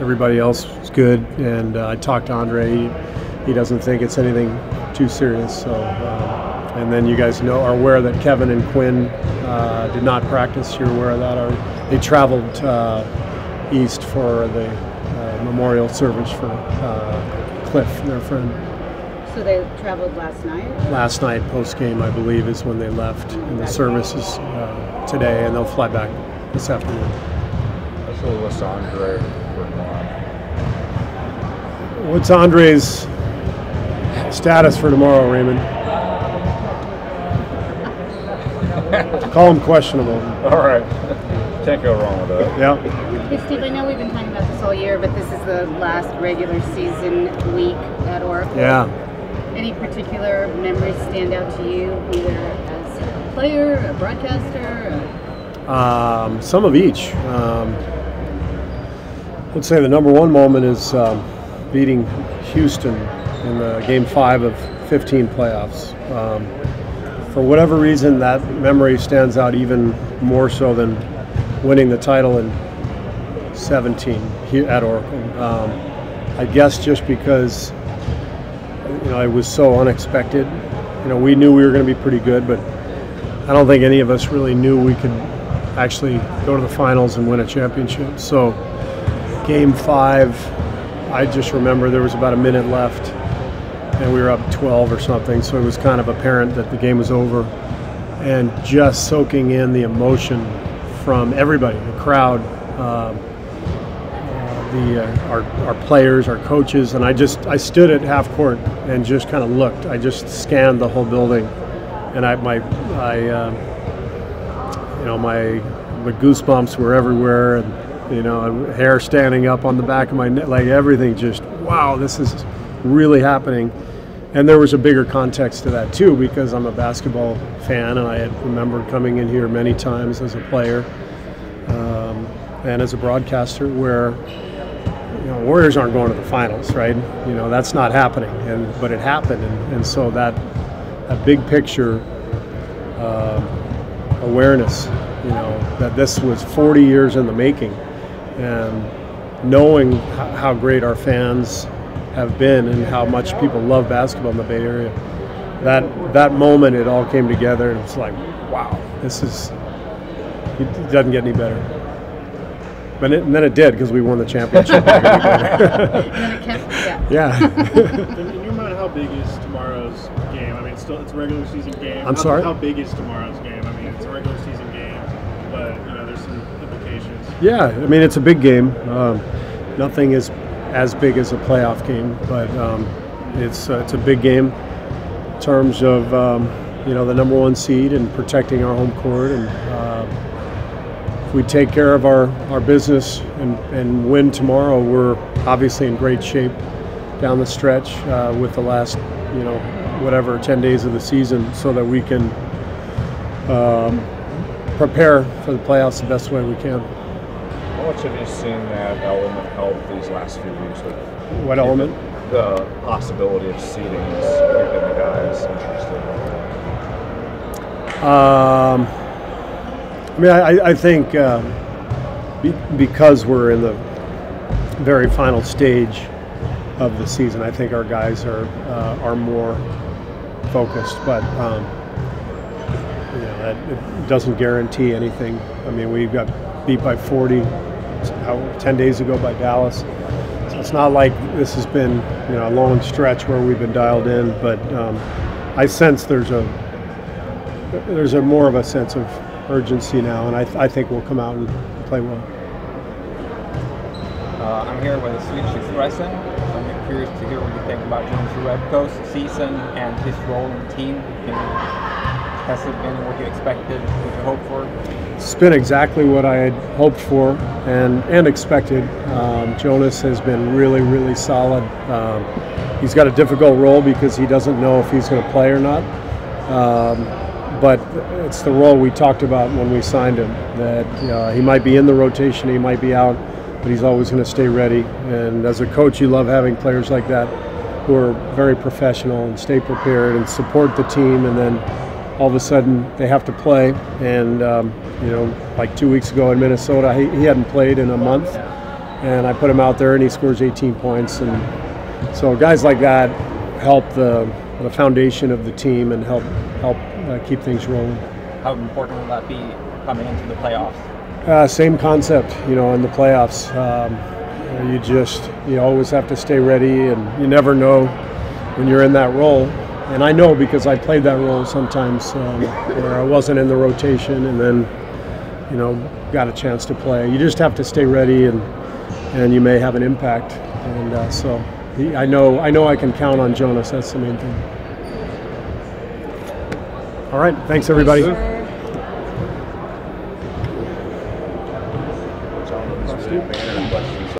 Everybody else is good, and I talked to Andre. He doesn't think it's anything too serious. So, and then you guys are aware that Kevin and Quinn did not practice. You're aware of that. They traveled east for the memorial service for Cliff, their friend. So they traveled last night? Last night, post-game, I believe, is when they left. And the service is today, and they'll fly back this afternoon. What's Andre's status for tomorrow, Raymond? Call him questionable. All right. Can't go wrong with that. Yeah. Hey, Steve, I know we've been talking about this all year, but this is the last regular season week at Oracle. Yeah. Any particular memories stand out to you, either as a player, a broadcaster? Or some of each. I'd say the #1 moment is beating Houston in the Game 5 of 15 playoffs. For whatever reason, that memory stands out even more so than winning the title in 17 here at Oracle. I guess just because it was so unexpected. We knew we were going to be pretty good, but I don't think any of us really knew we could actually go to the finals and win a championship. So Game 5, I just remember there was about a minute left and we were up 12 or something, so it was kind of apparent that the game was over, and just soaking in the emotion from everybody, the crowd, our players, our coaches, and I stood at half court and just kind of looked. I just scanned the whole building, and my goosebumps were everywhere, and hair standing up on the back of my neck, like everything just, wow, this is really happening. And there was a bigger context to that too, because I'm a basketball fan and I had remembered coming in here many times as a player and as a broadcaster, where Warriors aren't going to the finals, right? That's not happening, but it happened, and so that big picture awareness, that this was 40 years in the making. And knowing how great our fans have been and how much people love basketball in the Bay Area, that moment, it all came together, and it's like, wow, it doesn't get any better. And then it did, because we won the championship. Yeah. In your mind, how big is tomorrow's game? I mean, it's a regular season game. I'm sorry? How big is tomorrow's game? I mean, it's a regular season game, but there's some implications. Yeah, I mean, it's a big game. Nothing is as big as a playoff game, but it's a big game in terms of the #1 seed and protecting our home court. And if we take care of our business and win tomorrow, we're obviously in great shape down the stretch with the last 10 days of the season, so that we can prepare for the playoffs the best way we can. How much have you seen that element help these last few weeks? What element? The possibility of seeding is keeping the guys interested. I mean, I think because we're in the very final stage of the season, I think our guys are more focused, but it doesn't guarantee anything. I mean, we got beat by 40 10 days ago by Dallas. So it's not like this has been a long stretch where we've been dialed in, but I sense there's a more of a sense of urgency now, and I think we'll come out and play well. I'm here with a Swedish Expressen. I'm curious to hear what you think about Jonas Rebko's season and his role in the team. Has it been what you expected, what you hoped for? It's been exactly what I had hoped for and expected. Jonas has been really, really solid. He's got a difficult role because he doesn't know if he's going to play or not. But it's the role we talked about when we signed him, that he might be in the rotation, he might be out, but he's always going to stay ready. And as a coach, you love having players like that who are very professional and stay prepared and support the team, and then all of a sudden they have to play. And like 2 weeks ago in Minnesota, he hadn't played in a month, and I put him out there and he scores 18 points. And so guys like that help the foundation of the team and help keep things rolling. How important will that be coming into the playoffs? Same concept, you know, in the playoffs. You just, you always have to stay ready, and you never know when you're in that role. And I know because I played that role sometimes where I wasn't in the rotation and then, you know, got a chance to play. You just have to stay ready, and you may have an impact. And so I know I can count on Jonas. That's the main thing. All right. Thanks, everybody.